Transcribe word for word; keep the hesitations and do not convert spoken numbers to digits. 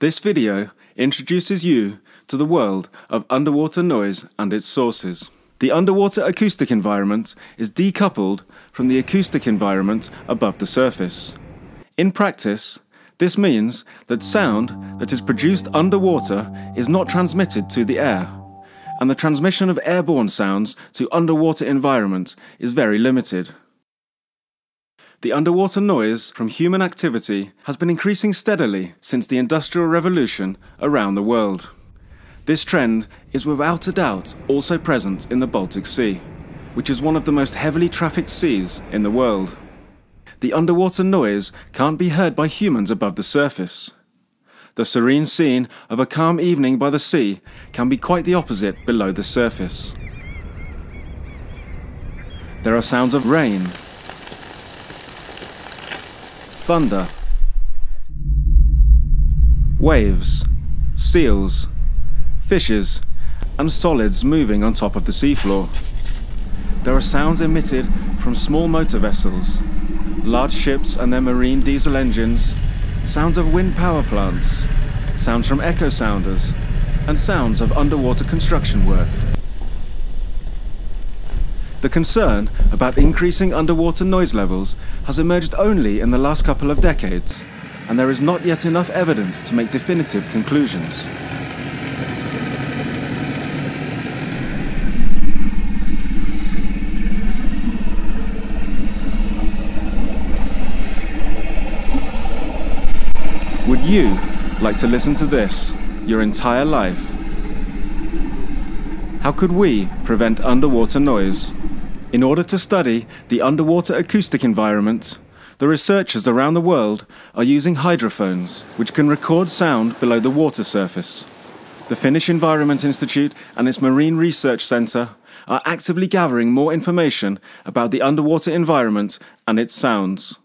This video introduces you to the world of underwater noise and its sources. The underwater acoustic environment is decoupled from the acoustic environment above the surface. In practice, this means that sound that is produced underwater is not transmitted to the air, and the transmission of airborne sounds to underwater environment is very limited. The underwater noise from human activity has been increasing steadily since the Industrial Revolution around the world. This trend is without a doubt also present in the Baltic Sea, which is one of the most heavily trafficked seas in the world. The underwater noise can't be heard by humans above the surface. The serene scene of a calm evening by the sea can be quite the opposite below the surface. There are sounds of rain, thunder, waves, seals, fishes, and solids moving on top of the seafloor. There are sounds emitted from small motor vessels, large ships and their marine diesel engines, sounds of wind power plants, sounds from echo sounders, and sounds of underwater construction work. The concern about increasing underwater noise levels has emerged only in the last couple of decades, and there is not yet enough evidence to make definitive conclusions. Would you like to listen to this your entire life? How could we prevent underwater noise? In order to study the underwater acoustic environment, the researchers around the world are using hydrophones, which can record sound below the water surface. The Finnish Environment Institute and its Marine Research Centre are actively gathering more information about the underwater environment and its sounds.